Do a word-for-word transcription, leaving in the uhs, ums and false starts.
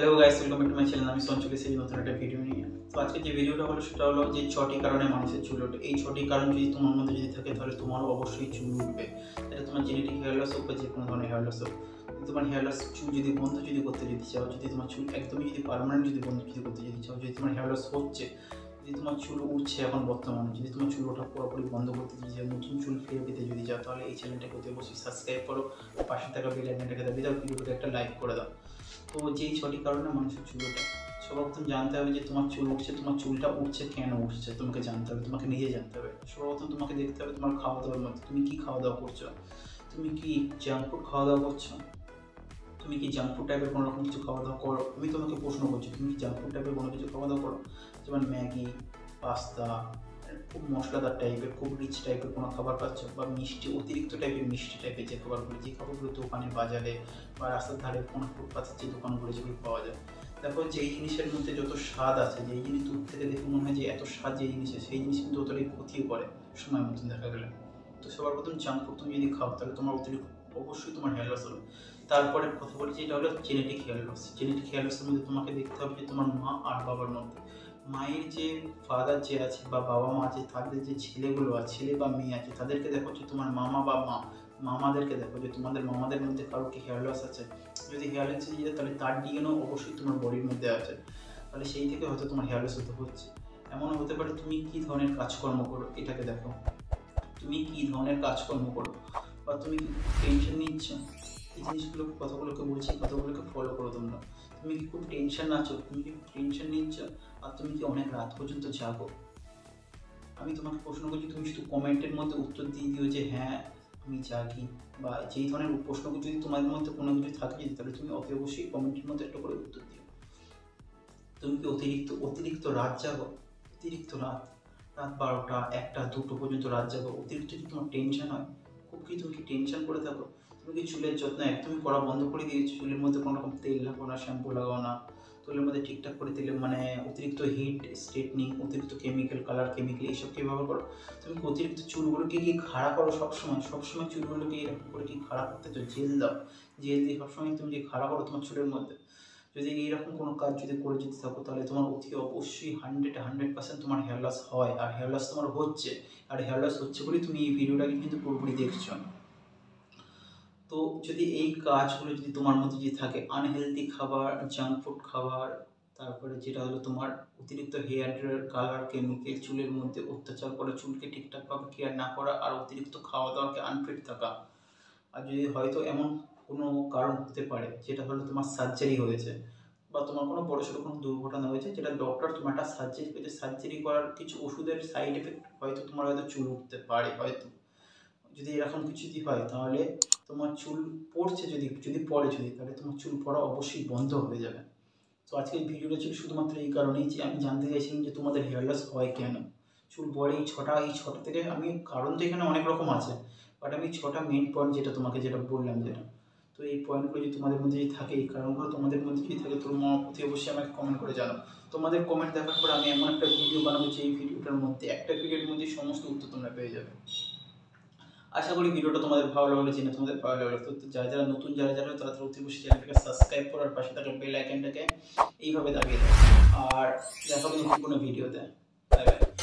Hello guys welcome back to my channel. আমি সঞ্চু এসে নতুন একটা ভিডিও নিয়ে। তো আজকে যে ভিডিওটা হলো সেটা হলো যে ছটি কারণে মানুষের চুল ওঠে। এই ছটি কারণ যদি তোমার মধ্যে যদি থাকে তাহলে তোমারও অবশ্যই চুল উঠবে। এটা তোমার জেনেটিক হেয়ার লস হোক বা যে কোনো ধরনের হেয়ার লস হোক। তোমার হেয়ার লস চুল যদি বন্ধ যদি করতে যদি চাও, যদি তোমার চুল একদমই যদি পার্মানেন্ট যদি বন্ধ যদি করতে যদি চাও, যদি তোমার হেয়ার লস হচ্ছে, যদি তোমার চুল উঠছে এখন বর্তমানে, যদি তোমার চুল ওঠা পুরোপুরি বন্ধ করতে যদি চাও, নতুন চুল ফিরে পেতে যদি চাও, তাহলে এই চ্যানেলটাকে অতি অবশ্যই সাবস্ক্রাইব করো, পাশে থাকা বেল আইকনটাকে দাবি দাও, ভিডিওটাকে একটা লাইক করে দাও। তো যেই ছটি কারণে মানুষের চুল ওঠে, সর্বপ্রথম জানতে হবে যে তোমার চুল উঠছে, তোমার চুলটা উঠছে কেন উঠছে তোমাকে জানতে হবে, তোমাকে নিজে জানতে হবে। সর্বপ্রথম তোমাকে দেখতে হবে তোমার খাওয়া দাওয়ার মধ্যে তুমি কী খাওয়া দাওয়া করছো। তুমি কি জাঙ্ক ফুড খাওয়া দাওয়া করছো? তুমি কি জাঙ্ক ফুড টাইপের কোনো রকম কিছু খাওয়া দাওয়া করো? আমি তোমাকে প্রশ্ন করছি, তুমি কি জাঙ্ক ফুড টাইপের কোনো কিছু খাওয়া দাওয়া করো? যেমন ম্যাগি, পাস্তা, খুব মশলাদার টাইপের খুব রিচ টাইপের কোনো খাবার খাচ্ছ, বা মিষ্টি অতিরিক্ত টাইপের মিষ্টি টাইপের যে খাবারগুলো, যে খাবারগুলো দোকানে বাজারে বা রাস্তার ধারে কোনো ফুটপাথের যে দোকানগুলো যেগুলো পাওয়া যায়। তারপর যেই জিনিসের মধ্যে যত স্বাদ আছে, যেই জিনিস দূর থেকে দেখে মনে হয় যে এত স্বাদ যেই জিনিসে, সেই জিনিস কিন্তু অতটাই ক্ষতিও করে সময় মতন দেখা গেলে। তো সবার প্রথম জাঙ্ক ফুড তুমি যদি খাও তাহলে তোমার অতিরিক্ত অবশ্যই তোমার হেয়ার লস হলো। তারপরে কথা বলছি এটা হলো genetic hair loss. Genetic hair লসের মধ্যে তোমাকে দেখতে হবে যে তোমার মা আর বাবার মধ্যে, মায়ের যে ফাদার যে আছে বা বাবা মা আছে, তাদের যে ছেলেগুলো আছে, ছেলে বা মেয়ে আছে, তাদেরকে দেখো যে তোমার মামা বা মা মামাদেরকে দেখো যে তোমাদের মামাদের মধ্যে কারোর কি হেয়ার লস আছে। যদি হেয়ার লস হয়ে যায় তাহলে তার ডিএনএও অবশ্যই তোমার বডির মধ্যে আছে, তাহলে সেই থেকে হয়তো তোমার হেয়ার লস হতে হচ্ছে। এমনও হতে পারে তুমি কী ধরনের কাজকর্ম করো এটাকে দেখো, তুমি কী ধরনের কাজকর্ম করো বা তুমি কি টেনশন নিচ্ছ, এই জিনিসগুলো কতগুলোকে বলছি কতগুলোকে ফলো করো তোমরা। তুমি কি খুব টেনশন নাচো, তুমি কি টেনশন নিচ্ছ, আর তুমি কি অনেক রাত পর্যন্ত জাগো? আমি তোমাকে প্রশ্ন করছি, তুমি শুধু কমেন্টের মধ্যে উত্তর দিয়ে দিও যে হ্যাঁ আমি জাগি, বা যেই ধরনের প্রশ্নগুলো যদি তোমাদের মধ্যে কোনো কিছু থাকে তাহলে তুমি অতি অবশ্যই কমেন্টের মধ্যে একটা করে উত্তর দিও। তুমি কি অতিরিক্ত অতিরিক্ত রাত জাগো? অতিরিক্ত রাত রাত বারোটা একটা দুটো পর্যন্ত রাত জাগো, অতিরিক্ত যদি তোমার টেনশন হয়, খুব কি তুমি কি টেনশন করে থাকো? তুমি কি চুলের যত্ন একদমই করা বন্ধ করে দিয়েছো? চুলের মধ্যে কোনো রকম তেল লাগাও না, শ্যাম্পু লাগাও না, চুলের মধ্যে ঠিকঠাক করে তেলে মানে অতিরিক্ত হিট, স্ট্রেটনিং, অতিরিক্ত কেমিক্যাল, কালার কেমিক্যাল এইসব কি ব্যবহার করো? তুমি অতিরিক্ত চুলগুলোকে কি খাড়া করো? সবসময় সবসময় চুলগুলোকে এরকম করে কি খাড়া করতে চাও? জেল দাও, জেল দিয়ে সবসময় তুমি যে খাড়া করো তোমার চুলের মধ্যে, যদি এইরকম কোনো কাজ যদি করে যদি থাকো তাহলে তোমার অতি অবশ্যই হান্ড্রেড হান্ড্রেড পার্সেন্ট তোমার হেয়ার লস হয়। আর হেয়ার লস তোমার হচ্ছে, আর হেয়ার লস হচ্ছে বলেই তুমি এই ভিডিওটাকে কিন্তু পুরোপুরি দেখছো। তো যদি এই কাজগুলো যদি তোমার মধ্যে যদি থাকে, আনহেলদি খাবার, জাঙ্ক ফুড খাবার, তারপরে যেটা হলো তোমার অতিরিক্ত হেয়ার ড্রায়ার, কালার কেমিক্যাল, চুলের মধ্যে অত্যাচার করা, চুলকে ঠিকঠাকভাবে কেয়ার না করা, আর অতিরিক্ত খাওয়া দাওয়াকে আনফিট থাকা, আর যদি হয়তো এমন কোনো কারণ হতে পারে যেটা হলো তোমার সার্জারি হয়েছে বা তোমার কোনো বড়ো সড়ো কোনো দুর্ঘটনা হয়েছে, যেটা ডক্টর তোমার একটা সার্জারি পেয়েছে, সার্জারি করার কিছু ওষুধের সাইড এফেক্ট হয়তো তোমার হয়তো চুল উঠতে পারে। হয়তো যদি এরকম কিছু যদি হয় তাহলে তোমার চুল পড়ছে যদি যদি পড়ে যদি তাহলে তোমার চুল পড়া অবশ্যই বন্ধ হয়ে যাবে। তো আজকের ভিডিওটা ছিল শুধুমাত্র এই কারণেই যে আমি জানতে চাইছিলাম যে তোমাদের হেয়ার লস হয় কেন, চুল পড়ে, এই ছটা এই ছটা থেকে আমি কারণ তো এখানে অনেক রকম আছে, বাট আমি ছটা মেন পয়েন্ট যেটা তোমাকে যেটা বললাম যেটা। তো এই পয়েন্টগুলো যদি তোমাদের মধ্যে যদি থাকে, এই কারণগুলো তোমাদের মধ্যে যদি থাকে, তোমরা অতি অবশ্যই আমাকে কমেন্ট করে জানাও। তোমাদের কমেন্ট দেখার পর আমি এমন একটা ভিডিও বানাবো যে এই ভিডিওটার মধ্যে একটা ভিডিওর মধ্যে সমস্ত উত্তর তোমরা পেয়ে যাবে। আশা করি ভিডিওটা তোমাদের ভালো লাগলো, জেনে তোমাদের ভালো লাগলো। তো যারা যারা নতুন যারা যারা তারা অতি অবশ্যই চ্যানেলটাকে সাবস্ক্রাইব করার পাশে থাকা বেল আইকনটাকে এইভাবে দাবিয়ে দাও। আর দেখা হবে নতুন কোনো ভিডিওতে। Bye by.